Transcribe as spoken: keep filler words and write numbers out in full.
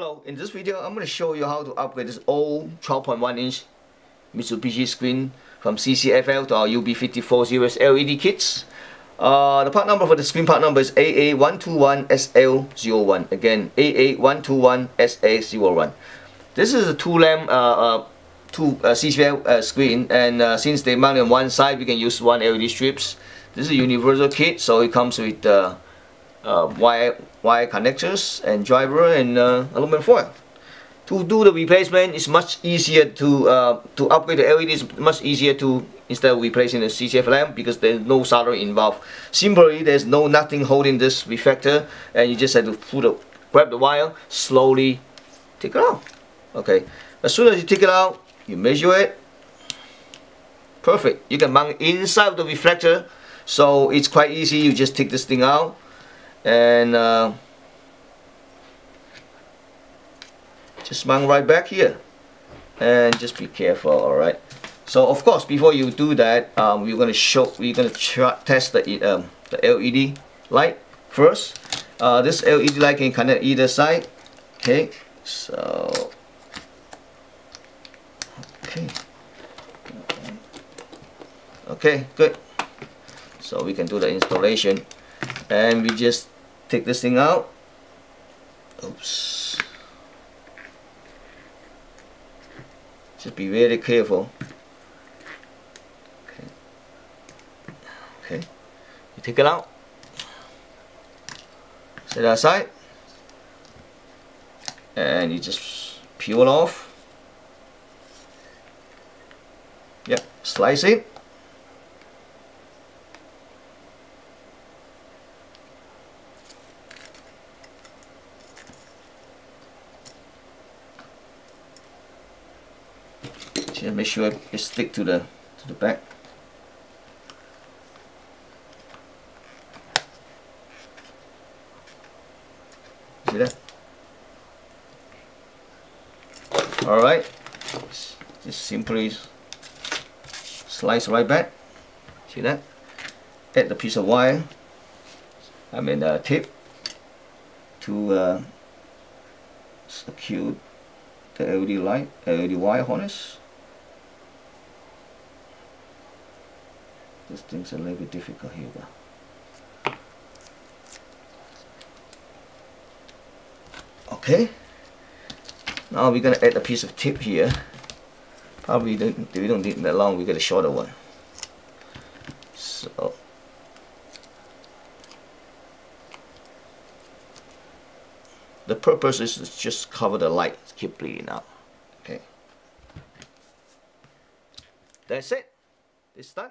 Hello, in this video I'm going to show you how to upgrade this old twelve point one inch Mitsubishi screen from C C F L to our U B fifty-four series L E D kits. Uh, the part number for the screen part number is A A one two one S L zero one. Again, A A one two one S A zero one. This is a two lamp uh, uh, two uh, C C F L uh, screen, and uh, since they mount on one side, we can use one L E D strips. This is a universal kit, so it comes with uh, Uh, wire, wire connectors and driver and uh, aluminum foil. To do the replacement, it's much easier to uh, to upgrade the L E Ds. Much easier to instead of replacing the C C F lamp, because there's no soldering involved. Simply, there's no nothing holding this reflector, and you just have to pull the, grab the wire, slowly take it out. Okay, as soon as you take it out, you measure it. Perfect. You can mount it inside of the reflector, so it's quite easy. You just take this thing out. And uh, just mount right back here, and just be careful. All right. So of course, before you do that, um, we're gonna show, we're gonna try, test the um, the L E D light first. Uh, this L E D light can connect either side. Okay. So okay. Okay. Good. So we can do the installation. And we just take this thing out. Oops. Just be very careful. Okay. Okay. You take it out. Set it aside. And you just peel it off. Yep. Slice it. Just make sure it stick to the to the back. See that? All right. Just simply slice right back. See that? Add the piece of wire. I mean uh, tape to uh, secure the L E D light, L E D wire harness. This thing's a little bit difficult here, but okay. Now we're gonna add a piece of tip here. Probably don't, we don't need that long. We get a shorter one. So the purpose is to just cover the light, keep bleeding out. Okay. That's it. It's done.